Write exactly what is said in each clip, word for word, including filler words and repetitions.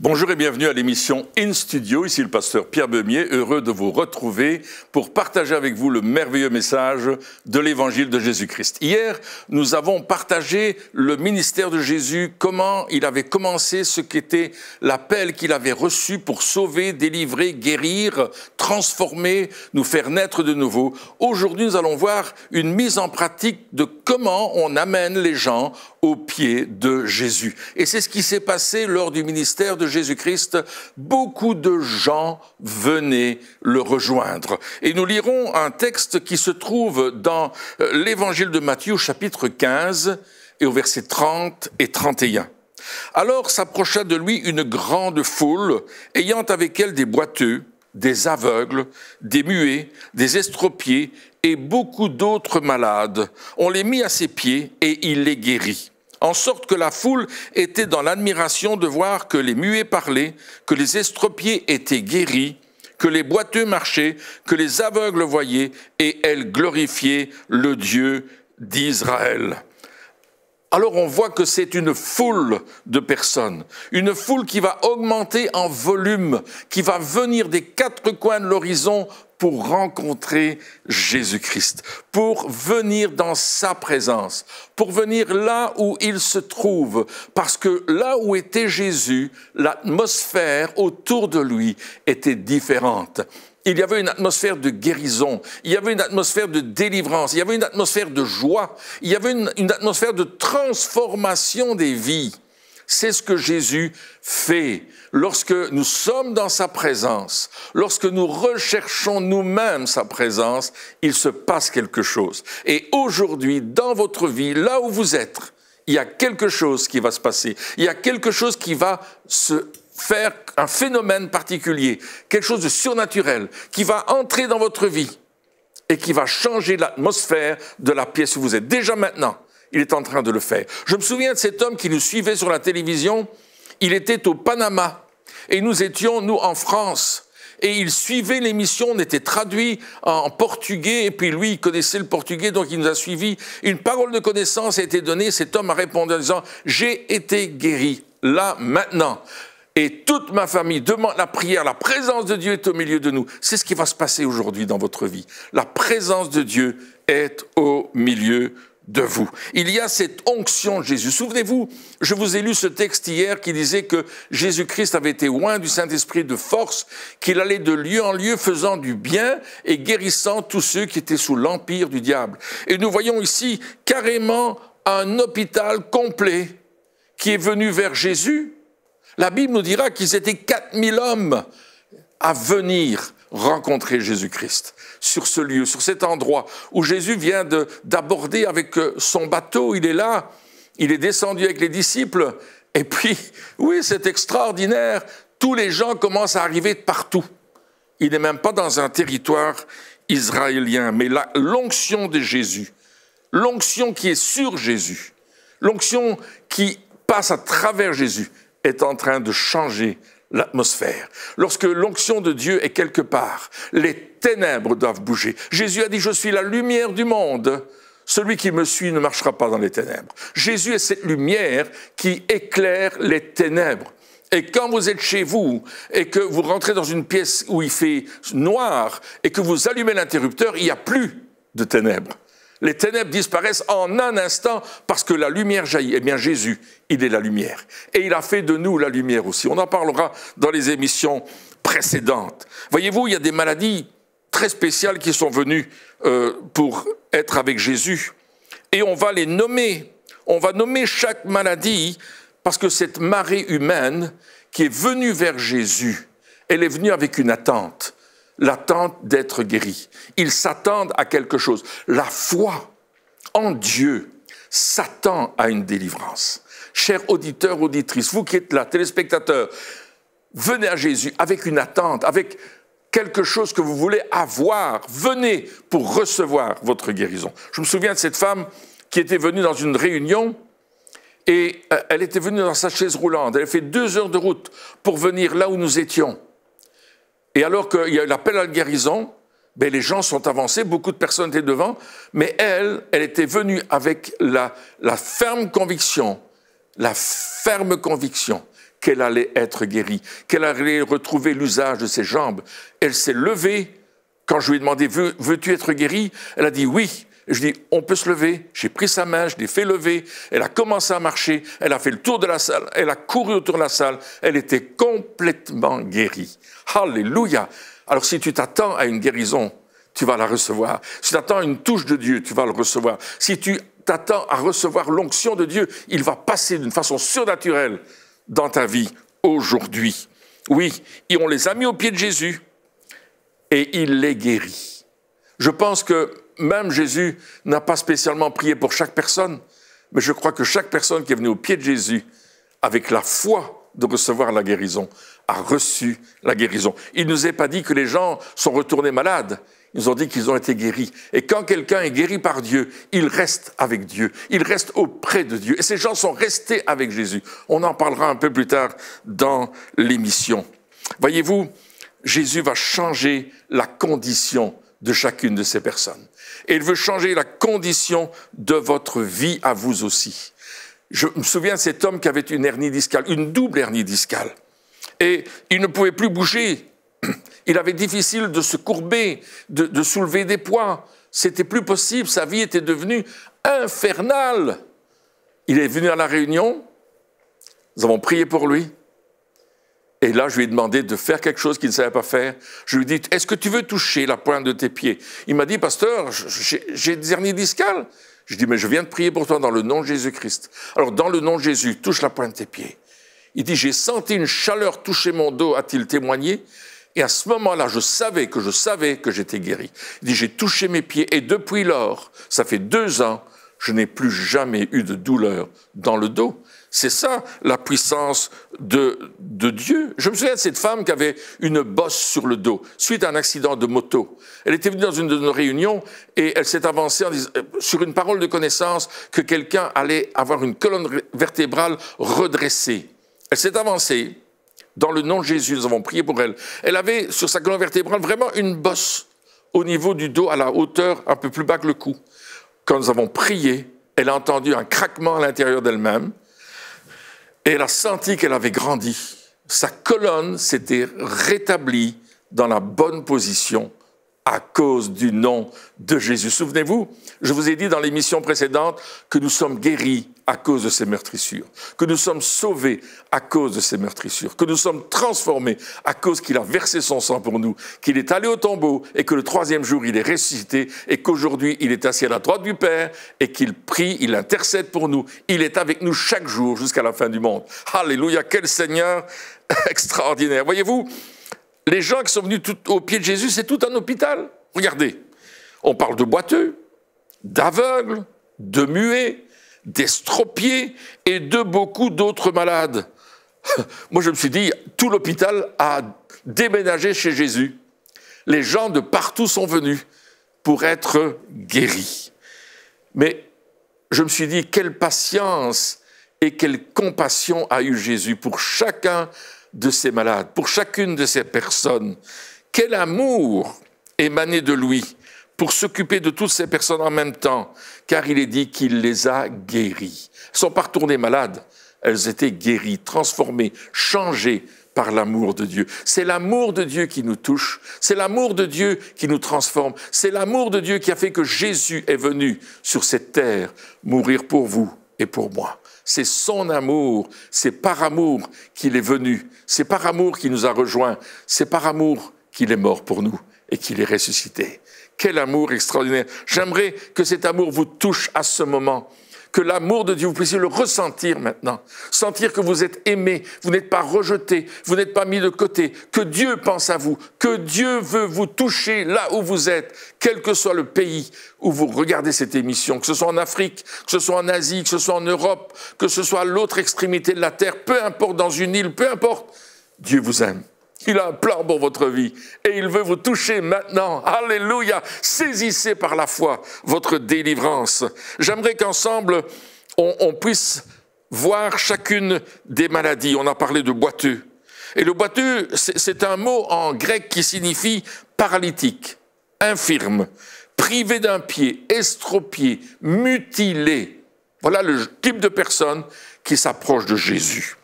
Bonjour et bienvenue à l'émission In Studio, ici le pasteur Pierre Beumier, heureux de vous retrouver pour partager avec vous le merveilleux message de l'évangile de Jésus-Christ. Hier, nous avons partagé le ministère de Jésus, comment il avait commencé, ce qu'était l'appel qu'il avait reçu pour sauver, délivrer, guérir, transformer, nous faire naître de nouveau. Aujourd'hui, nous allons voir une mise en pratique de comment on amène les gens aux pieds de Jésus. Et c'est ce qui s'est passé lors du ministère de Jésus. Jésus-Christ, beaucoup de gens venaient le rejoindre. Et nous lirons un texte qui se trouve dans l'évangile de Matthieu, chapitre quinze, et au verset trente et trente et un. « Alors s'approcha de lui une grande foule, ayant avec elle des boiteux, des aveugles, des muets, des estropiés et beaucoup d'autres malades. On les mit à ses pieds et il les guérit. » En sorte que la foule était dans l'admiration de voir que les muets parlaient, que les estropiés étaient guéris, que les boiteux marchaient, que les aveugles voyaient, et elle glorifiait le Dieu d'Israël. Alors on voit que c'est une foule de personnes, une foule qui va augmenter en volume, qui va venir des quatre coins de l'horizon pour rencontrer Jésus-Christ, pour venir dans sa présence, pour venir là où il se trouve, parce que là où était Jésus, l'atmosphère autour de lui était différente. Il y avait une atmosphère de guérison, il y avait une atmosphère de délivrance, il y avait une atmosphère de joie, il y avait une, une atmosphère de transformation des vies. C'est ce que Jésus fait lorsque nous sommes dans sa présence, lorsque nous recherchons nous-mêmes sa présence, il se passe quelque chose. Et aujourd'hui, dans votre vie, là où vous êtes, il y a quelque chose qui va se passer, il y a quelque chose qui va se faire, un phénomène particulier, quelque chose de surnaturel qui va entrer dans votre vie et qui va changer l'atmosphère de la pièce où vous êtes. Déjà maintenant, il est en train de le faire. Je me souviens de cet homme qui nous suivait sur la télévision, il était au Panama et nous étions, nous, en France. Et il suivait l'émission, on était traduit en portugais, et puis lui, il connaissait le portugais, donc il nous a suivis. Une parole de connaissance a été donnée, cet homme a répondu en disant « J'ai été guéri, là, maintenant. » Et toute ma famille demande la prière, la présence de Dieu est au milieu de nous. C'est ce qui va se passer aujourd'hui dans votre vie. La présence de Dieu est au milieu de vous. Il y a cette onction de Jésus. Souvenez-vous, je vous ai lu ce texte hier qui disait que Jésus-Christ avait été oint du Saint-Esprit de force, qu'il allait de lieu en lieu faisant du bien et guérissant tous ceux qui étaient sous l'empire du diable. Et nous voyons ici carrément un hôpital complet qui est venu vers Jésus. La Bible nous dira qu'ils étaient quatre mille hommes à venir rencontrer Jésus-Christ sur ce lieu, sur cet endroit où Jésus vient d'aborder avec son bateau. Il est là, il est descendu avec les disciples. Et puis, oui, c'est extraordinaire, tous les gens commencent à arriver de partout. Il n'est même pas dans un territoire israélien, mais l'onction de Jésus, l'onction qui est sur Jésus, l'onction qui passe à travers Jésus, est en train de changer l'atmosphère. Lorsque l'onction de Dieu est quelque part, les ténèbres doivent bouger. Jésus a dit « Je suis la lumière du monde, celui qui me suit ne marchera pas dans les ténèbres. » Jésus est cette lumière qui éclaire les ténèbres. Et quand vous êtes chez vous et que vous rentrez dans une pièce où il fait noir et que vous allumez l'interrupteur, il n'y a plus de ténèbres. Les ténèbres disparaissent en un instant parce que la lumière jaillit. Eh bien Jésus, il est la lumière. Et il a fait de nous la lumière aussi. On en parlera dans les émissions précédentes. Voyez-vous, il y a des maladies très spéciales qui sont venues euh, pour être avec Jésus. Et on va les nommer. On va nommer chaque maladie parce que cette marée humaine qui est venue vers Jésus, elle est venue avec une attente. L'attente d'être guéri. Ils s'attendent à quelque chose. La foi en Dieu s'attend à une délivrance. Chers auditeurs, auditrices, vous qui êtes là, téléspectateurs, venez à Jésus avec une attente, avec quelque chose que vous voulez avoir. Venez pour recevoir votre guérison. Je me souviens de cette femme qui était venue dans une réunion et elle était venue dans sa chaise roulante. Elle a fait deux heures de route pour venir là où nous étions. Et alors qu'il y a eu l'appel à la guérison, ben les gens sont avancés, beaucoup de personnes étaient devant, mais elle, elle était venue avec la, la ferme conviction, la ferme conviction qu'elle allait être guérie, qu'elle allait retrouver l'usage de ses jambes. Elle s'est levée, quand je lui ai demandé « Veux-tu être guérie ?» Elle a dit « Oui ». Je dis « On peut se lever ». J'ai pris sa main, je l'ai fait lever, elle a commencé à marcher, elle a fait le tour de la salle, elle a couru autour de la salle, elle était complètement guérie. Alléluia! Alors si tu t'attends à une guérison, tu vas la recevoir. Si tu t'attends à une touche de Dieu, tu vas le recevoir. Si tu t'attends à recevoir l'onction de Dieu, il va passer d'une façon surnaturelle dans ta vie aujourd'hui. Oui, et on les a mis aux pieds de Jésus et il les guérit. Je pense que même Jésus n'a pas spécialement prié pour chaque personne, mais je crois que chaque personne qui est venue aux pieds de Jésus, avec la foi de recevoir la guérison, a reçu la guérison. Il ne nous est pas dit que les gens sont retournés malades, ils nous ont dit qu'ils ont été guéris. Et quand quelqu'un est guéri par Dieu, il reste avec Dieu, il reste auprès de Dieu. Et ces gens sont restés avec Jésus. On en parlera un peu plus tard dans l'émission. Voyez-vous, Jésus va changer la condition de chacune de ces personnes. Et il veut changer la condition de votre vie à vous aussi. Je me souviens de cet homme qui avait une hernie discale, une double hernie discale. Et il ne pouvait plus bouger. Il avait difficile de se courber, de, de soulever des poids. C'était plus possible, sa vie était devenue infernale. Il est venu à la réunion, nous avons prié pour lui. Et là, je lui ai demandé de faire quelque chose qu'il ne savait pas faire. Je lui ai dit, est-ce que tu veux toucher la pointe de tes pieds? Il m'a dit, pasteur, j'ai des hernies discales. Je dis, mais je viens de prier pour toi dans le nom de Jésus-Christ. Alors, dans le nom de Jésus, touche la pointe de tes pieds. Il dit, j'ai senti une chaleur toucher mon dos, a-t-il témoigné? Et à ce moment-là, je savais que je savais que j'étais guéri. Il dit, j'ai touché mes pieds et depuis lors, ça fait deux ans, je n'ai plus jamais eu de douleur dans le dos. C'est ça la puissance de, de Dieu. Je me souviens de cette femme qui avait une bosse sur le dos, suite à un accident de moto. Elle était venue dans une de nos réunions et elle s'est avancée en disant, sur une parole de connaissance que quelqu'un allait avoir une colonne vertébrale redressée. Elle s'est avancée, dans le nom de Jésus, nous avons prié pour elle. Elle avait sur sa colonne vertébrale vraiment une bosse au niveau du dos, à la hauteur, un peu plus bas que le cou. Quand nous avons prié, elle a entendu un craquement à l'intérieur d'elle-même. Et elle a senti qu'elle avait grandi. Sa colonne s'était rétablie dans la bonne position à cause du nom de Jésus. Souvenez-vous, je vous ai dit dans l'émission précédente que nous sommes guéris à cause de ces meurtrissures, que nous sommes sauvés à cause de ces meurtrissures, que nous sommes transformés à cause qu'il a versé son sang pour nous, qu'il est allé au tombeau et que le troisième jour il est ressuscité et qu'aujourd'hui il est assis à la droite du Père et qu'il prie, il intercède pour nous, il est avec nous chaque jour jusqu'à la fin du monde. Alléluia, quel Seigneur extraordinaire. Voyez-vous, les gens qui sont venus tout au pied de Jésus, c'est tout un hôpital. Regardez, on parle de boiteux, d'aveugles, de muets, d'estropiés et de beaucoup d'autres malades. Moi, je me suis dit, tout l'hôpital a déménagé chez Jésus. Les gens de partout sont venus pour être guéris. Mais je me suis dit, quelle patience et quelle compassion a eu Jésus pour chacun de ces malades, pour chacune de ces personnes. Quel amour émané de lui pour s'occuper de toutes ces personnes en même temps, car il est dit qu'il les a guéries. Elles ne sont pas retournées malades, elles étaient guéries, transformées, changées par l'amour de Dieu. C'est l'amour de Dieu qui nous touche, c'est l'amour de Dieu qui nous transforme, c'est l'amour de Dieu qui a fait que Jésus est venu sur cette terre mourir pour vous et pour moi. C'est son amour, c'est par amour qu'il est venu, c'est par amour qu'il nous a rejoints, c'est par amour qu'il est mort pour nous et qu'il est ressuscité. Quel amour extraordinaire! J'aimerais que cet amour vous touche à ce moment, que l'amour de Dieu, vous puissiez le ressentir maintenant, sentir que vous êtes aimé, vous n'êtes pas rejeté, vous n'êtes pas mis de côté, que Dieu pense à vous, que Dieu veut vous toucher là où vous êtes, quel que soit le pays où vous regardez cette émission, que ce soit en Afrique, que ce soit en Asie, que ce soit en Europe, que ce soit à l'autre extrémité de la terre, peu importe, dans une île, peu importe, Dieu vous aime. Il a un plan pour votre vie et il veut vous toucher maintenant. Alléluia! Saisissez par la foi votre délivrance. J'aimerais qu'ensemble, on, on puisse voir chacune des maladies. On a parlé de boiteux. Et le boiteux, c'est un mot en grec qui signifie paralytique, infirme, privé d'un pied, estropié, mutilé. Voilà le type de personne qui s'approche de Jésus.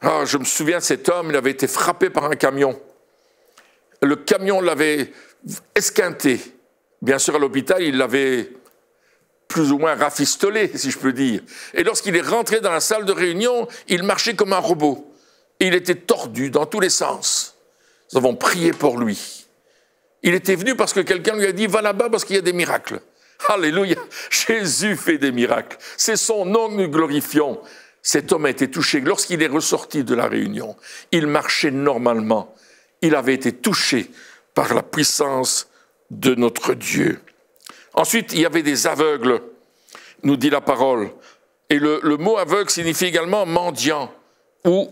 Alors, je me souviens de cet homme, il avait été frappé par un camion. Le camion l'avait esquinté. Bien sûr, à l'hôpital, il l'avait plus ou moins rafistolé, si je peux dire. Et lorsqu'il est rentré dans la salle de réunion, il marchait comme un robot. Il était tordu dans tous les sens. Nous avons prié pour lui. Il était venu parce que quelqu'un lui a dit « Va là-bas parce qu'il y a des miracles ». Alléluia, Jésus fait des miracles. C'est son nom que nous glorifions. Cet homme a été touché. Lorsqu'il est ressorti de la réunion, il marchait normalement. Il avait été touché par la puissance de notre Dieu. Ensuite, il y avait des aveugles, nous dit la parole. Et le, le mot aveugle signifie également mendiant ou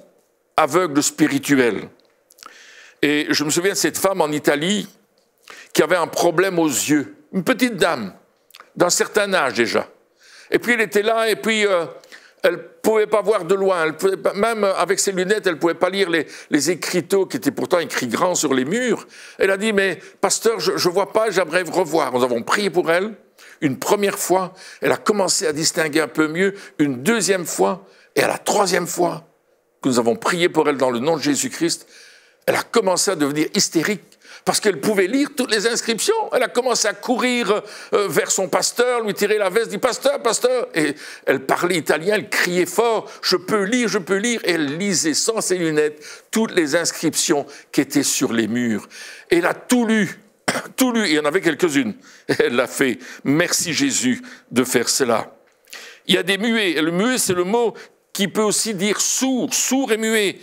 aveugle spirituel. Et je me souviens de cette femme en Italie qui avait un problème aux yeux. Une petite dame, d'un certain âge déjà. Et puis elle était là, et puis euh, elle ne pouvait pas voir de loin. Elle pouvait pas, même avec ses lunettes, elle ne pouvait pas lire les, les écriteaux qui étaient pourtant écrits grands sur les murs. Elle a dit, mais pasteur, je ne vois pas, j'aimerais revoir. Nous avons prié pour elle une première fois. Elle a commencé à distinguer un peu mieux une deuxième fois. Et à la troisième fois que nous avons prié pour elle dans le nom de Jésus-Christ, elle a commencé à devenir hystérique. Parce qu'elle pouvait lire toutes les inscriptions. Elle a commencé à courir vers son pasteur, lui tirer la veste, dit « Pasteur, pasteur !» Et elle parlait italien, elle criait fort « Je peux lire, je peux lire !» Et elle lisait sans ses lunettes toutes les inscriptions qui étaient sur les murs. Et elle a tout lu, tout lu, il y en avait quelques-unes. Elle l'a fait. Merci Jésus de faire cela. Il y a des muets. Le muet, c'est le mot qui peut aussi dire « sourd », « sourd et muet ».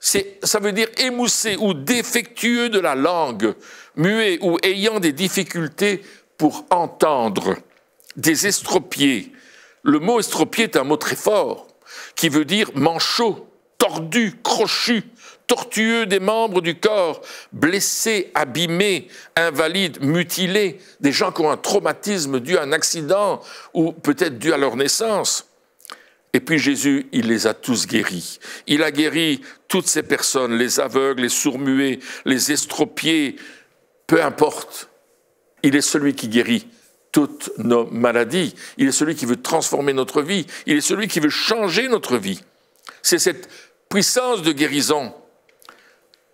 Ça veut dire émoussé ou défectueux de la langue, muet ou ayant des difficultés pour entendre, des estropiés. Le mot estropié est un mot très fort, qui veut dire manchot, tordu, crochu, tortueux des membres du corps, blessé, abîmé, invalide, mutilé, des gens qui ont un traumatisme dû à un accident ou peut-être dû à leur naissance. Et puis Jésus, il les a tous guéris. Il a guéri toutes ces personnes, les aveugles, les sourds-muets, les estropiés, peu importe. Il est celui qui guérit toutes nos maladies. Il est celui qui veut transformer notre vie. Il est celui qui veut changer notre vie. C'est cette puissance de guérison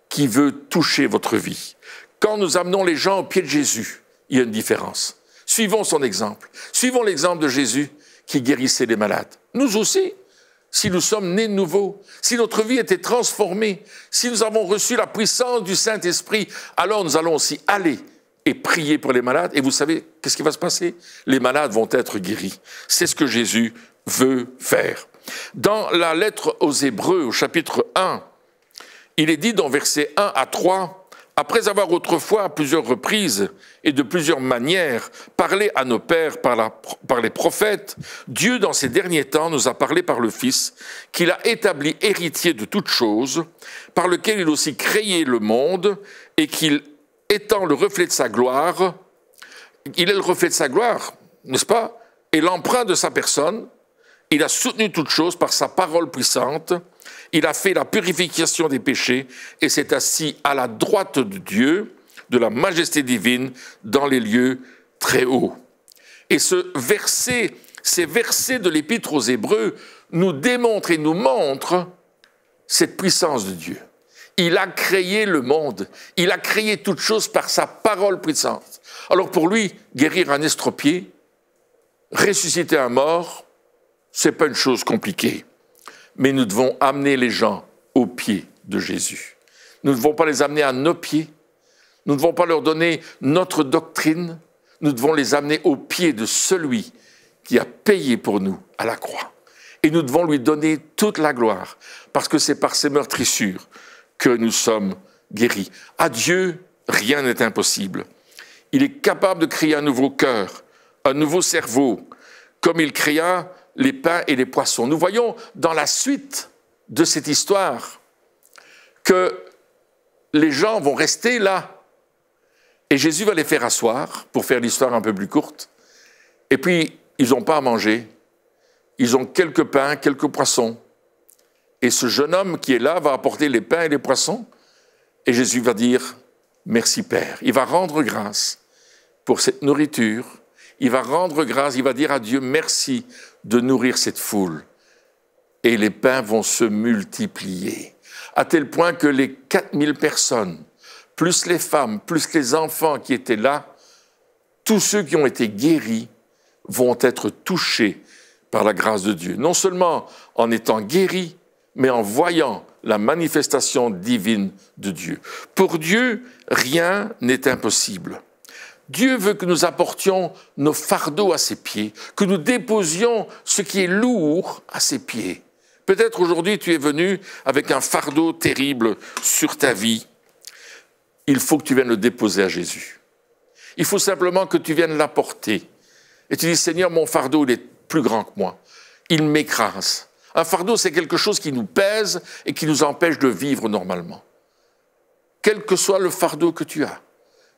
qui veut toucher votre vie. Quand nous amenons les gens au pied de Jésus, il y a une différence. Suivons son exemple. Suivons l'exemple de Jésus qui guérissait les malades. Nous aussi, si nous sommes nés de nouveau, si notre vie était transformée, si nous avons reçu la puissance du Saint-Esprit, alors nous allons aussi aller et prier pour les malades. Et vous savez, qu'est-ce qui va se passer? Les malades vont être guéris. C'est ce que Jésus veut faire. Dans la lettre aux Hébreux, au chapitre un, il est dit dans versets un à trois, « Après avoir autrefois, à plusieurs reprises et de plusieurs manières, parlé à nos pères par, la, par les prophètes, Dieu, dans ces derniers temps, nous a parlé par le Fils, qu'il a établi héritier de toutes choses, par lequel il a aussi créé le monde, et qu'il étant le reflet de sa gloire, il est le reflet de sa gloire, n'est-ce pas? Et l'empreinte de sa personne, il a soutenu toutes choses par sa parole puissante, il a fait la purification des péchés et s'est assis à la droite de Dieu, de la majesté divine, dans les lieux très hauts. » Et ce verset, ces versets de l'Épître aux Hébreux nous démontrent et nous montrent cette puissance de Dieu. Il a créé le monde, il a créé toutes choses par sa parole puissante. Alors pour lui, guérir un estropié, ressusciter un mort, ce n'est pas une chose compliquée. Mais nous devons amener les gens aux pieds de Jésus. Nous ne devons pas les amener à nos pieds. Nous ne devons pas leur donner notre doctrine. Nous devons les amener aux pieds de celui qui a payé pour nous à la croix. Et nous devons lui donner toute la gloire, parce que c'est par ses meurtrissures que nous sommes guéris. À Dieu, rien n'est impossible. Il est capable de créer un nouveau cœur, un nouveau cerveau, comme il créa les pains et les poissons. Nous voyons dans la suite de cette histoire que les gens vont rester là et Jésus va les faire asseoir pour faire l'histoire un peu plus courte. Et puis, ils n'ont pas à manger. Ils ont quelques pains, quelques poissons. Et ce jeune homme qui est là va apporter les pains et les poissons. Et Jésus va dire « Merci Père ». Il va rendre grâce pour cette nourriture. Il va rendre grâce, il va dire à Dieu « Merci de nourrir cette foule ». Et les pains vont se multiplier, à tel point que les quatre mille personnes, plus les femmes, plus les enfants qui étaient là, tous ceux qui ont été guéris vont être touchés par la grâce de Dieu. Non seulement en étant guéris, mais en voyant la manifestation divine de Dieu. Pour Dieu, rien n'est impossible. Dieu veut que nous apportions nos fardeaux à ses pieds, que nous déposions ce qui est lourd à ses pieds. Peut-être aujourd'hui tu es venu avec un fardeau terrible sur ta vie. Il faut que tu viennes le déposer à Jésus. Il faut simplement que tu viennes l'apporter. Et tu dis, Seigneur, mon fardeau, il est plus grand que moi. Il m'écrase. Un fardeau, c'est quelque chose qui nous pèse et qui nous empêche de vivre normalement. Quel que soit le fardeau que tu as,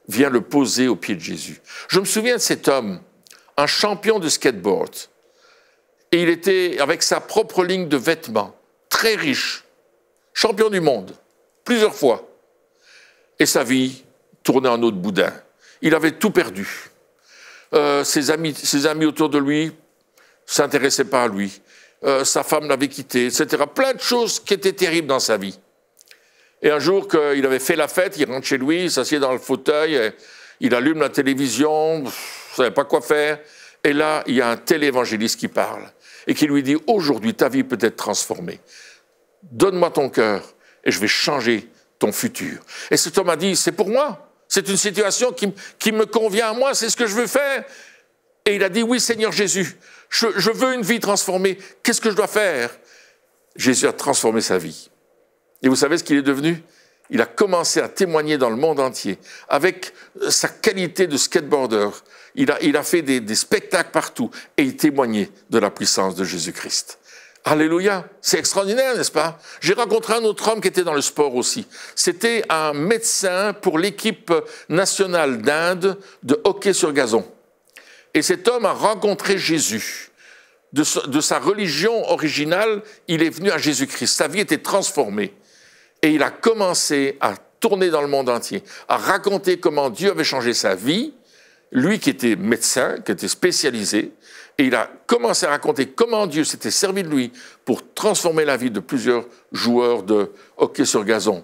viens le poser aux pieds de Jésus. Je me souviens de cet homme, un champion de skateboard. Et il était avec sa propre ligne de vêtements, très riche, champion du monde, plusieurs fois. Et sa vie tournait en eau de boudin. Il avait tout perdu. Euh, ses amis, ses amis autour de lui ne s'intéressaient pas à lui. Euh, sa femme l'avait quitté, et cetera. Plein de choses qui étaient terribles dans sa vie. Et un jour qu'il avait fait la fête, il rentre chez lui, il s'assied dans le fauteuil, et il allume la télévision, il ne savait pas quoi faire. Et là, il y a un télévangéliste qui parle et qui lui dit « Aujourd'hui, ta vie peut être transformée. Donne-moi ton cœur et je vais changer ton futur. » Et cet homme a dit « C'est pour moi. C'est une situation qui, qui me convient à moi, c'est ce que je veux faire. » Et il a dit « Oui, Seigneur Jésus, je, je veux une vie transformée. Qu'est-ce que je dois faire ?» Jésus a transformé sa vie. Et vous savez ce qu'il est devenu? Il a commencé à témoigner dans le monde entier. Avec sa qualité de skateboarder, il a, il a fait des, des spectacles partout et il témoignait de la puissance de Jésus-Christ. Alléluia! C'est extraordinaire, n'est-ce pas? J'ai rencontré un autre homme qui était dans le sport aussi. C'était un médecin pour l'équipe nationale d'Inde de hockey sur gazon. Et cet homme a rencontré Jésus. De, de sa religion originale, il est venu à Jésus-Christ. Sa vie était transformée. Et il a commencé à tourner dans le monde entier, à raconter comment Dieu avait changé sa vie, lui qui était médecin, qui était spécialisé, et il a commencé à raconter comment Dieu s'était servi de lui pour transformer la vie de plusieurs joueurs de hockey sur gazon.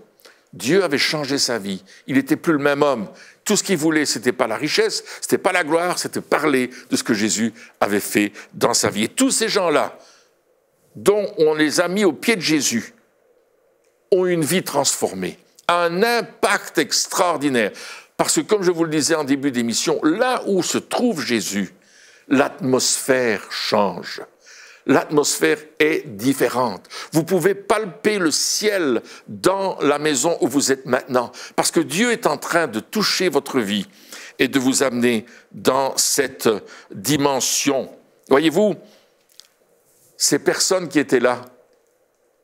Dieu avait changé sa vie, il n'était plus le même homme. Tout ce qu'il voulait, ce n'était pas la richesse, ce n'était pas la gloire, c'était parler de ce que Jésus avait fait dans sa vie. Et tous ces gens-là, dont on les a mis aux pieds de Jésus, ont une vie transformée, un impact extraordinaire. Parce que, comme je vous le disais en début d'émission, là où se trouve Jésus, l'atmosphère change. L'atmosphère est différente. Vous pouvez palper le ciel dans la maison où vous êtes maintenant, parce que Dieu est en train de toucher votre vie et de vous amener dans cette dimension. Voyez-vous, ces personnes qui étaient là,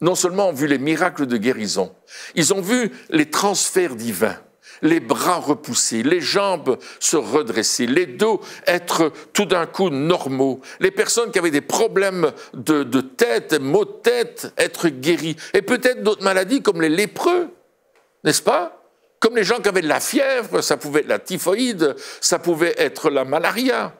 non seulement ont vu les miracles de guérison, ils ont vu les transferts divins, les bras repoussés, les jambes se redresser, les dos être tout d'un coup normaux, les personnes qui avaient des problèmes de, de tête, maux de tête, être guéris, et peut-être d'autres maladies comme les lépreux, n'est-ce pas? Comme les gens qui avaient de la fièvre, ça pouvait être la typhoïde, ça pouvait être la malaria.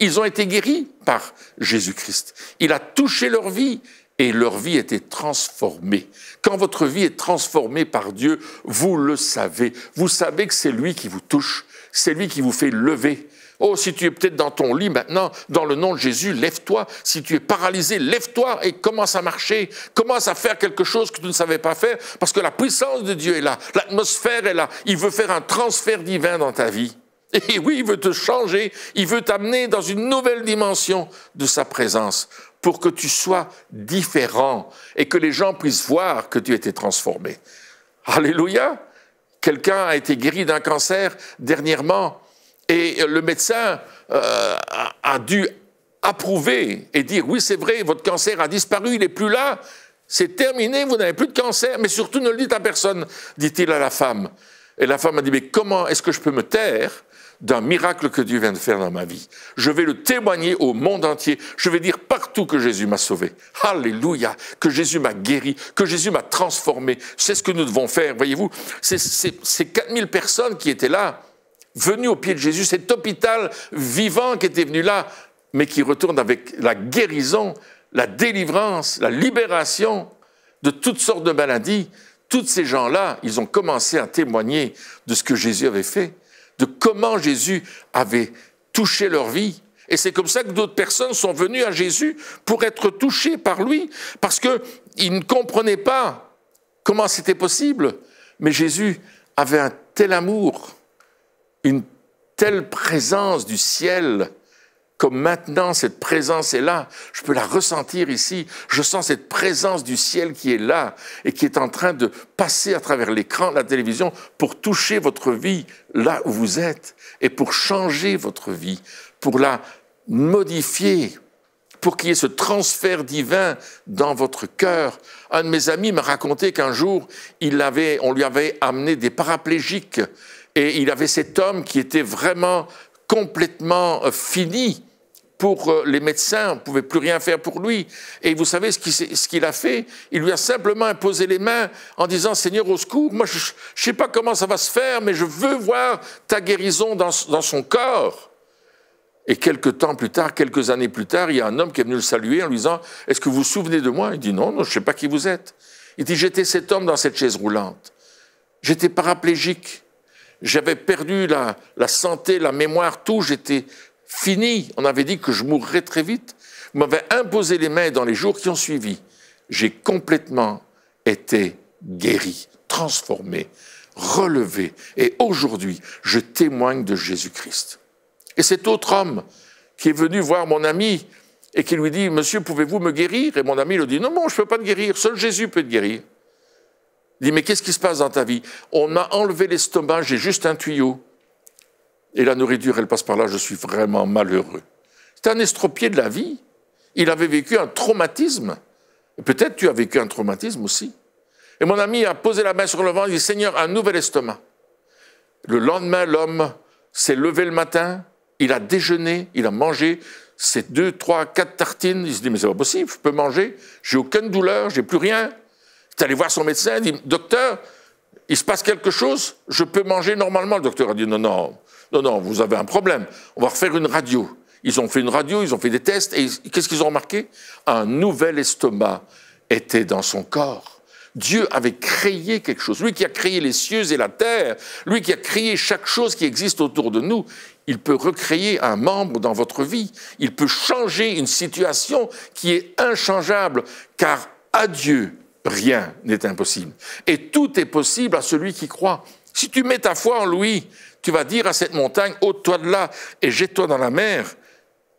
Ils ont été guéris par Jésus-Christ. Il a touché leur vie. Et leur vie était transformée. Quand votre vie est transformée par Dieu, vous le savez. Vous savez que c'est lui qui vous touche, c'est lui qui vous fait lever. Oh, si tu es peut-être dans ton lit maintenant, dans le nom de Jésus, lève-toi. Si tu es paralysé, lève-toi et commence à marcher. Commence à faire quelque chose que tu ne savais pas faire, parce que la puissance de Dieu est là, l'atmosphère est là. Il veut faire un transfert divin dans ta vie. Et oui, il veut te changer, il veut t'amener dans une nouvelle dimension de sa présence, pour que tu sois différent et que les gens puissent voir que tu as été transformé. Alléluia! Quelqu'un a été guéri d'un cancer dernièrement et le médecin euh, a dû approuver et dire « Oui, c'est vrai, votre cancer a disparu, il n'est plus là, c'est terminé, vous n'avez plus de cancer, mais surtout ne le dites à personne », dit-il à la femme. Et la femme a dit, mais comment est-ce que je peux me taire d'un miracle que Dieu vient de faire dans ma vie? Je vais le témoigner au monde entier. Je vais dire partout que Jésus m'a sauvé. Alléluia! Que Jésus m'a guéri, que Jésus m'a transformé. C'est ce que nous devons faire, voyez-vous. Ces quatre mille personnes qui étaient là, venues au pied de Jésus, cet hôpital vivant qui était venu là, mais qui retourne avec la guérison, la délivrance, la libération de toutes sortes de maladies. Tous ces gens-là, ils ont commencé à témoigner de ce que Jésus avait fait, de comment Jésus avait touché leur vie. Et c'est comme ça que d'autres personnes sont venues à Jésus pour être touchées par lui, parce qu'ils ne comprenaient pas comment c'était possible. Mais Jésus avait un tel amour, une telle présence du ciel, comme maintenant cette présence est là, je peux la ressentir ici, je sens cette présence du ciel qui est là et qui est en train de passer à travers l'écran de la télévision pour toucher votre vie là où vous êtes et pour changer votre vie, pour la modifier, pour qu'il y ait ce transfert divin dans votre cœur. Un de mes amis m'a raconté qu'un jour, il avait, on lui avait amené des paraplégiques et il avait cet homme qui était vraiment complètement fini. Pour les médecins, on ne pouvait plus rien faire pour lui. Et vous savez ce qu'il a fait? Il lui a simplement imposé les mains en disant « Seigneur, au secours, moi je ne sais pas comment ça va se faire, mais je veux voir ta guérison dans, dans son corps. » Et quelques temps plus tard, quelques années plus tard, il y a un homme qui est venu le saluer en lui disant « Est-ce que vous vous souvenez de moi ?» Il dit « Non, non, je ne sais pas qui vous êtes. » Il dit « J'étais cet homme dans cette chaise roulante. J'étais paraplégique. J'avais perdu la, la santé, la mémoire, tout, j'étais... fini, on avait dit que je mourrais très vite. Vous m'avez imposé les mains dans les jours qui ont suivi. J'ai complètement été guéri, transformé, relevé. Et aujourd'hui, je témoigne de Jésus-Christ. » Et cet autre homme qui est venu voir mon ami et qui lui dit « Monsieur, pouvez-vous me guérir ?» Et mon ami lui dit « Non, non, je ne peux pas te guérir, seul Jésus peut te guérir. » Il dit « Mais qu'est-ce qui se passe dans ta vie ? » « On m'a enlevé l'estomac, j'ai juste un tuyau. » Et la nourriture, elle passe par là, je suis vraiment malheureux. C'est un estropié de la vie. Il avait vécu un traumatisme. Peut-être tu as vécu un traumatisme aussi. Et mon ami a posé la main sur le ventre, il dit « Seigneur, un nouvel estomac ». Le lendemain, l'homme s'est levé le matin, il a déjeuné, il a mangé ses deux, trois, quatre tartines. Il se dit « Mais c'est pas possible, je peux manger, j'ai aucune douleur, j'ai plus rien ». Il est allé voir son médecin, il dit « Docteur, il se passe quelque chose, je peux manger normalement ». Le docteur a dit « Non, non, non, non, vous avez un problème, on va refaire une radio ». Ils ont fait une radio, ils ont fait des tests, et qu'est-ce qu'ils ont remarqué? Un nouvel estomac était dans son corps. Dieu avait créé quelque chose. Lui qui a créé les cieux et la terre, lui qui a créé chaque chose qui existe autour de nous, il peut recréer un membre dans votre vie, il peut changer une situation qui est inchangeable, car à Dieu, rien n'est impossible. Et tout est possible à celui qui croit. Si tu mets ta foi en lui, tu vas dire à cette montagne, ôte-toi de là et jette-toi dans la mer,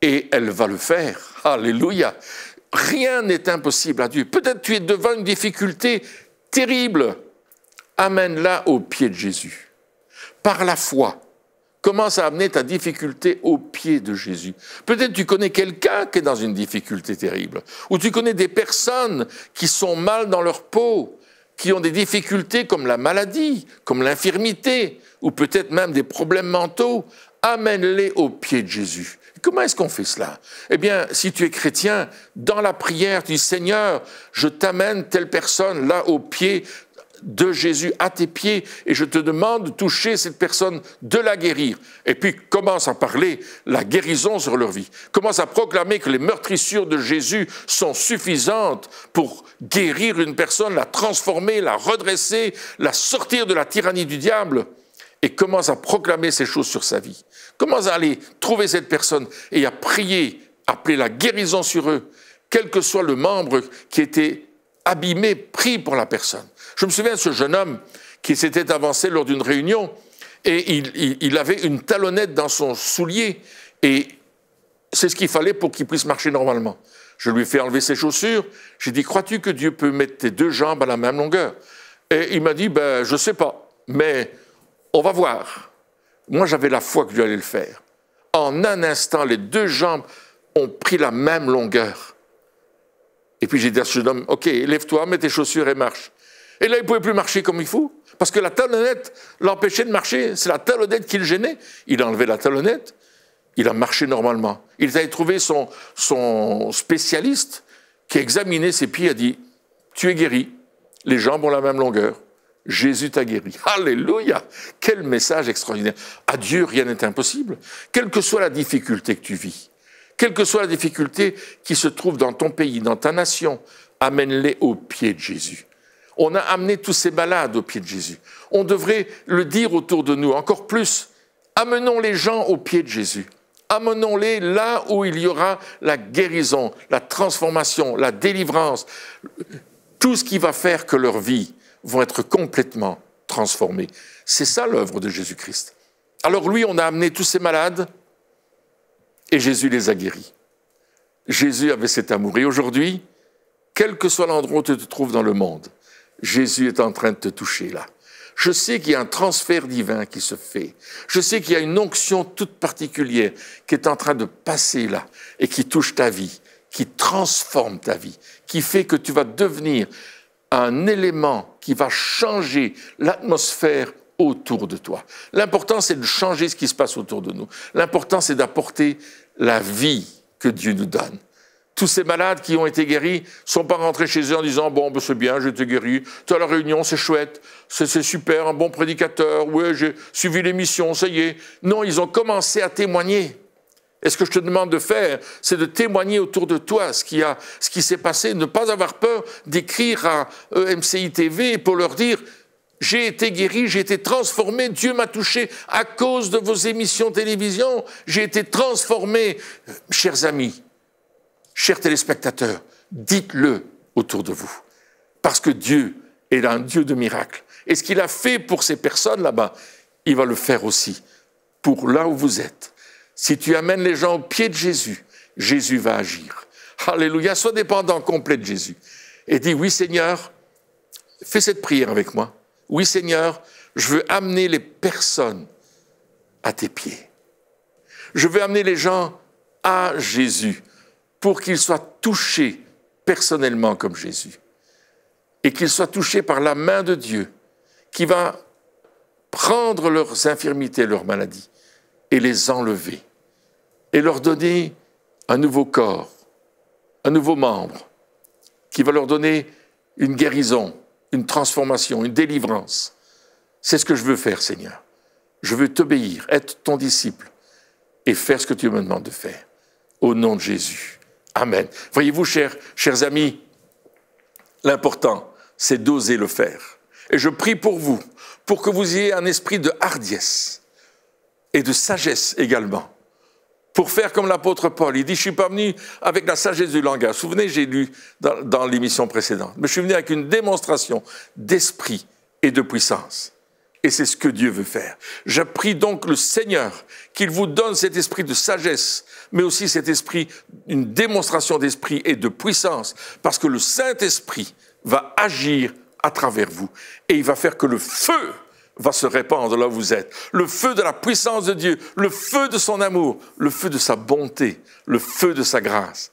et elle va le faire. Alléluia. Rien n'est impossible à Dieu. Peut-être tu es devant une difficulté terrible. Amène-la au pied de Jésus. Par la foi, commence à amener ta difficulté au pied de Jésus. Peut-être tu connais quelqu'un qui est dans une difficulté terrible, ou tu connais des personnes qui sont mal dans leur peau, qui ont des difficultés comme la maladie, comme l'infirmité, ou peut-être même des problèmes mentaux, amène-les au pied de Jésus. Comment est-ce qu'on fait cela? Eh bien, si tu es chrétien, dans la prière, tu dis « Seigneur, je t'amène telle personne là au pied de Jésus, à tes pieds, et je te demande de toucher cette personne, de la guérir. » Et puis commence à parler la guérison sur leur vie. Commence à proclamer que les meurtrissures de Jésus sont suffisantes pour guérir une personne, la transformer, la redresser, la sortir de la tyrannie du diable. Et commence à proclamer ces choses sur sa vie. Commence à aller trouver cette personne et à prier, appeler la guérison sur eux, quel que soit le membre qui était abîmé, pris pour la personne. Je me souviens de ce jeune homme qui s'était avancé lors d'une réunion et il, il, il avait une talonnette dans son soulier et c'est ce qu'il fallait pour qu'il puisse marcher normalement. Je lui ai fait enlever ses chaussures, j'ai dit « Crois-tu que Dieu peut mettre tes deux jambes à la même longueur ?» Et il m'a dit ben, « Je ne sais pas, mais on va voir. » Moi j'avais la foi que Dieu allait le faire. En un instant, les deux jambes ont pris la même longueur. Et puis j'ai dit à ce jeune homme « Ok, lève-toi, mets tes chaussures et marche. » Et là, il ne pouvait plus marcher comme il faut. Parce que la talonnette l'empêchait de marcher. C'est la talonnette qui le gênait. Il a enlevé la talonnette. Il a marché normalement. Ils avaient trouvé son, son spécialiste qui examinait ses pieds et a dit « Tu es guéri. Les jambes ont la même longueur. Jésus t'a guéri. » Alléluia! Quel message extraordinaire! À Dieu, rien n'est impossible. Quelle que soit la difficulté que tu vis, quelle que soit la difficulté qui se trouve dans ton pays, dans ta nation, amène-les aux pieds de Jésus. On a amené tous ces malades aux pieds de Jésus. On devrait le dire autour de nous encore plus. Amenons les gens aux pieds de Jésus. Amenons-les là où il y aura la guérison, la transformation, la délivrance, tout ce qui va faire que leur vie vont être complètement transformées. C'est ça l'œuvre de Jésus-Christ. Alors lui, on a amené tous ces malades et Jésus les a guéris. Jésus avait cet amour. Et aujourd'hui, quel que soit l'endroit où tu te trouves dans le monde, Jésus est en train de te toucher là. Je sais qu'il y a un transfert divin qui se fait. Je sais qu'il y a une onction toute particulière qui est en train de passer là et qui touche ta vie, qui transforme ta vie, qui fait que tu vas devenir un élément qui va changer l'atmosphère autour de toi. L'important, c'est de changer ce qui se passe autour de nous. L'important, c'est d'apporter la vie que Dieu nous donne. Tous ces malades qui ont été guéris ne sont pas rentrés chez eux en disant « Bon, ben, c'est bien, j'ai été guéri, tu as la réunion, c'est chouette, c'est super, un bon prédicateur, ouais, j'ai suivi l'émission, ça y est. » Non, ils ont commencé à témoigner. Et ce que je te demande de faire, c'est de témoigner autour de toi ce qui a, ce qui s'est passé, ne pas avoir peur d'écrire à E M C I T V pour leur dire « J'ai été guéri, j'ai été transformé, Dieu m'a touché à cause de vos émissions télévision, j'ai été transformé. » Chers amis, chers téléspectateurs, dites-le autour de vous, parce que Dieu est un Dieu de miracles. Et ce qu'il a fait pour ces personnes là-bas, il va le faire aussi pour là où vous êtes. Si tu amènes les gens au pied de Jésus, Jésus va agir. Alléluia, sois dépendant complet de Jésus. Et dis, oui Seigneur, fais cette prière avec moi. Oui Seigneur, je veux amener les personnes à tes pieds. Je veux amener les gens à Jésus, pour qu'ils soient touchés personnellement comme Jésus, et qu'ils soient touchés par la main de Dieu, qui va prendre leurs infirmités, leurs maladies, et les enlever, et leur donner un nouveau corps, un nouveau membre, qui va leur donner une guérison, une transformation, une délivrance. C'est ce que je veux faire, Seigneur. Je veux t'obéir, être ton disciple, et faire ce que tu me demandes de faire. Au nom de Jésus. Amen. Voyez-vous, chers, chers amis, l'important, c'est d'oser le faire. Et je prie pour vous, pour que vous ayez un esprit de hardiesse et de sagesse également, pour faire comme l'apôtre Paul. Il dit, je ne suis pas venu avec la sagesse du langage. Vous vous souvenez, j'ai lu dans, dans l'émission précédente, mais je suis venu avec une démonstration d'esprit et de puissance. Et c'est ce que Dieu veut faire. Je prie donc le Seigneur qu'il vous donne cet esprit de sagesse, mais aussi cet esprit, une démonstration d'esprit et de puissance, parce que le Saint-Esprit va agir à travers vous et il va faire que le feu va se répandre là où vous êtes. Le feu de la puissance de Dieu, le feu de son amour, le feu de sa bonté, le feu de sa grâce.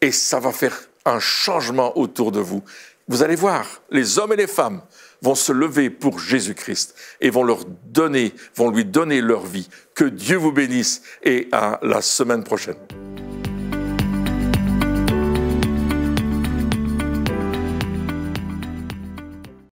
Et ça va faire un changement autour de vous. Vous allez voir, les hommes et les femmes vont se lever pour Jésus-Christ et vont leur donner, vont lui donner leur vie. Que Dieu vous bénisse et à la semaine prochaine.